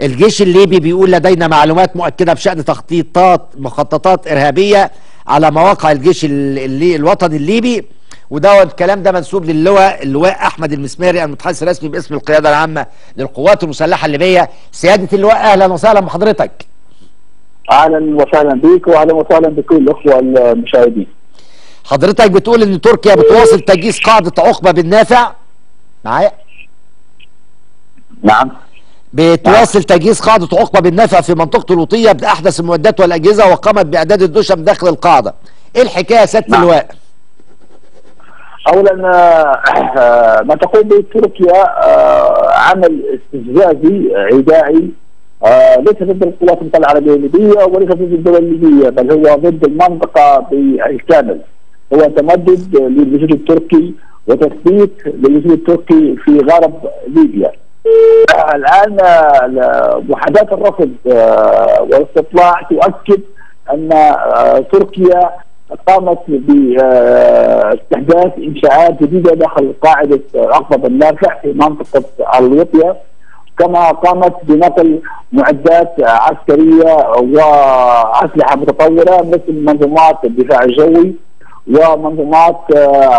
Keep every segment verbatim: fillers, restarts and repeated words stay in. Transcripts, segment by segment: الجيش الليبي بيقول لدينا معلومات مؤكده بشان تخطيطات مخططات ارهابيه على مواقع الجيش اللي الوطني الليبي، وده الكلام ده منسوب للواء اللواء احمد المسماري المتحدث الرسمي باسم القياده العامه للقوات المسلحه الليبيه. سياده اللواء اهلا وسهلا بحضرتك. اهلا وسهلا بيك واهلا وسهلا بكل الاخوه المشاهدين. حضرتك بتقول ان تركيا بتواصل تجهيز قاعده عقبه بالنافع. معايا؟ نعم. بتواصل تجهيز قاعده عقبه بالنافع في منطقه اللوطيه باحدث المعدات والاجهزه، وقامت باعداد الدشم داخل القاعده. ايه الحكايه يا سياده اللواء؟ اولا ما تقول به تركيا عمل استفزازي عدائي ليس ضد القوات المسلحه العربيه الليبيه وليس ضد الدول الليبيه، بل هو ضد المنطقه بالكامل. هو تمدد للجيش التركي وتثبيت للجيش التركي في غرب ليبيا. الان محادثات الرفض والاستطلاع تؤكد ان تركيا قامت باستحداث انشاءات جديده داخل قاعده عقبه بالنافع في منطقه اللوطيه، كما قامت بنقل معدات عسكريه واسلحه متطوره مثل منظومات الدفاع الجوي ومنظومات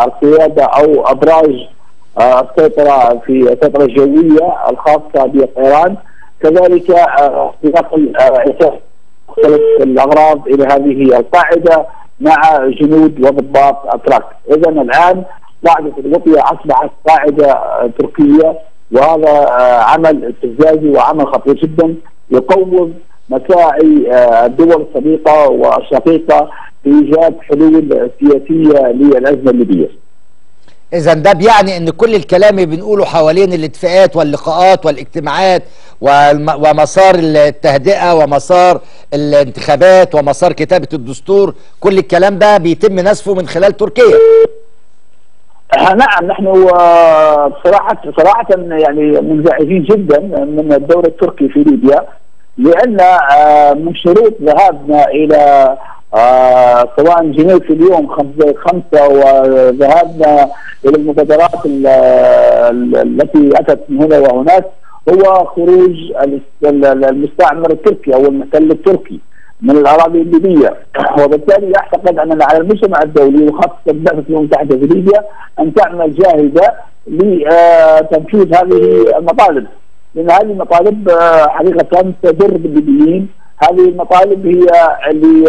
القياده او ابراج السيطره في السيطره الجويه الخاصه بالطيران، كذلك بنقل مختلف الاغراض الى هذه القاعده مع جنود وضباط اتراك. اذا الان قاعده اللوطيه اصبحت قاعده تركيه، وهذا عمل استفزازي وعمل خطير جدا يقوض مساعي الدول الصديقه والشقيقه في ايجاد حلول سياسيه للازمه الليبيه. اذا ده بيعني ان كل الكلام اللي بنقوله حوالين الاتفاقات واللقاءات والاجتماعات ومسار التهدئه ومسار الانتخابات ومسار كتابه الدستور، كل الكلام ده بيتم نسفه من خلال تركيا. نعم، نحن بصراحه صراحه يعني منزعجين جدا من الدور التركي في ليبيا، لان من شروط ذهابنا الى سواء جنيف في اليوم خمسة خمسة، وذهابنا الى المبادرات التي اتت من هنا وهناك، هو خروج المستعمر التركي او المحتل التركي من الاراضي الليبيه، وبالتالي اعتقد ان على المجتمع الدولي وخاصه الولايات المتحده في ليبيا ان تعمل جاهده لتنفيذ هذه المطالب، لان هذه المطالب حقيقه تضر بالليبيين. هذه المطالب هي اللي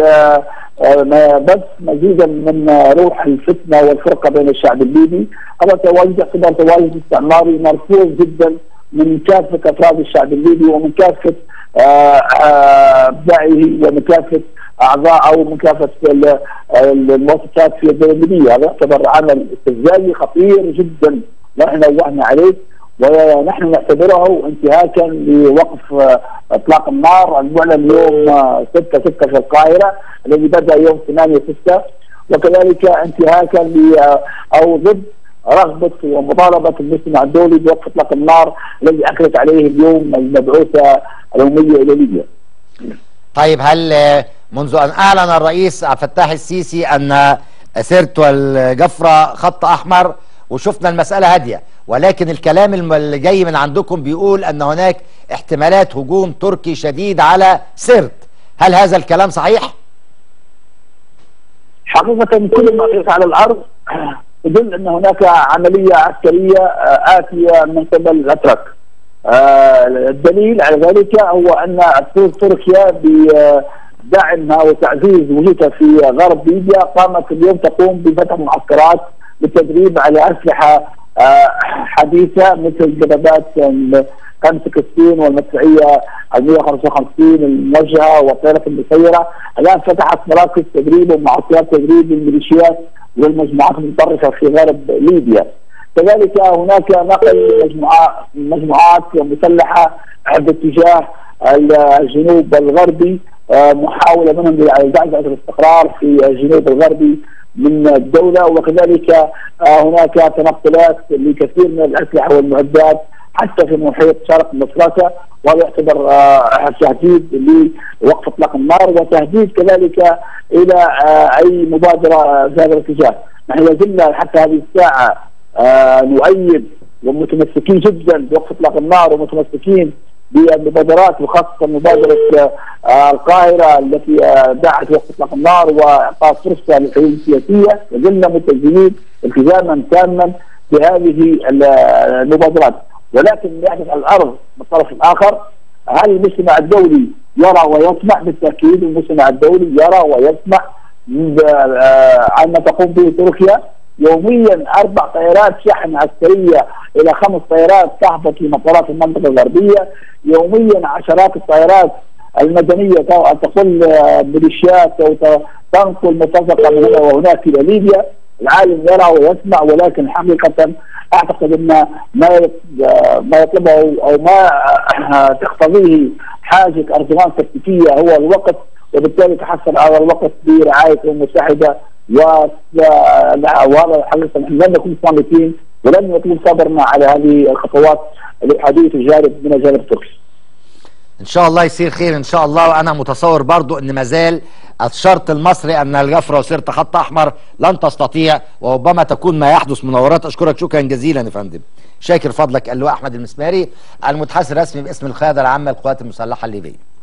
بس مزيدا من روح الفتنه والفرقه بين الشعب الليبي. هذا تواجد اعتبار تواجد استعماري مرفوض جدا من كافه افراد الشعب الليبي ومن كافه ابنائه ومن كافه اعضاء او من كافه المؤسسات في الدوله الليبيه. هذا يعتبر عمل استفزازي خطير جدا نحن نوهنا عليه، ونحن نعتبره انتهاكا لوقف اطلاق النار المعلن يوم ستة ستة في القاهره الذي بدا يوم ثمانية ستة، وكذلك انتهاكا ل او ضد رغبه ومطالبه المجتمع الدولي بوقف اطلاق النار الذي اكلت عليه اليوم المبعوثه الامميه الى ليبيا. طيب، هل منذ ان اعلن الرئيس عبد الفتاح السيسي ان سرت والجفره خط احمر وشفنا المسألة هادية، ولكن الكلام اللي جاي من عندكم بيقول أن هناك احتمالات هجوم تركي شديد على سرت، هل هذا الكلام صحيح؟ حقيقة كل ما يقع على الأرض يدل أن هناك عملية عسكرية آتية من قبل الأتراك. الدليل على ذلك هو أن تركيا بدعمها وتعزيز وجودها في غرب ليبيا قامت اليوم تقوم بفتح معسكرات بالتدريب على اسلحه حديثه مثل دبابات خمسة وستين والمدفعيه مئة وخمسة وخمسين الموجهه والطائره المسيره. الان فتحت مراكز تدريب ومعسكرات تدريب للميليشيات والمجموعات المتطرفه في غرب ليبيا. كذلك هناك نقل مجموعات مجموعات مسلحه باتجاه الجنوب الغربي، محاوله منهم لزعزعه الاستقرار في الجنوب الغربي من الدولة، وكذلك هناك تنقلات لكثير من الأسلحة والمعدات حتى في محيط شرق مفرسة، وهذا يعتبر تهديد لوقف اطلاق النار وتهديد كذلك إلى أي مبادرة في هذا الاتجاه. نحن لازلنا حتى هذه الساعة نؤيد ومتمسكين جدا بوقف اطلاق النار ومتمسكين بمبادرات، وخاصه مبادره القاهره التي دعت وقف اطلاق النار واعطاء فرصه للحلول السياسيه، وظلنا ملتزمين التزاما تاما بهذه المبادرات. ولكن ما يحدث على الارض من الطرف الاخر، هل المجتمع الدولي يرى ويطمع؟ بالتاكيد المجتمع الدولي يرى ويطمع عما تقوم به تركيا. يوميا اربع طائرات شحن عسكريه الى خمس طائرات تهبط لمطارات المنطقه الغربيه، يوميا عشرات الطائرات المدنيه تقل ميليشيات وتنقل متفقه من هنا وهناك الى ليبيا. العالم يرى ويسمع، ولكن حقيقه اعتقد ان ما ما يطلبه او ما تقتضيه حاجه اردوغان تكتيكيه هو الوقت، وبالتالي تحصل على الوقت برعايه الامم المتحده. وهذا حقيقه لن نكون صامتين ولن يكون صبرنا على هذه الخطوات الحديث الجانب من الجانب التركي. ان شاء الله يصير خير ان شاء الله. وانا متصور برضو ان مازال الشرط المصري ان الجفره وصرت خط احمر لن تستطيع، وربما تكون ما يحدث مناورات. اشكرك شكرا جزيلا يا فندم، شاكر فضلك اللواء احمد المسماري المتحدث الرسمي باسم القياده العامه للقوات المسلحه الليبيه.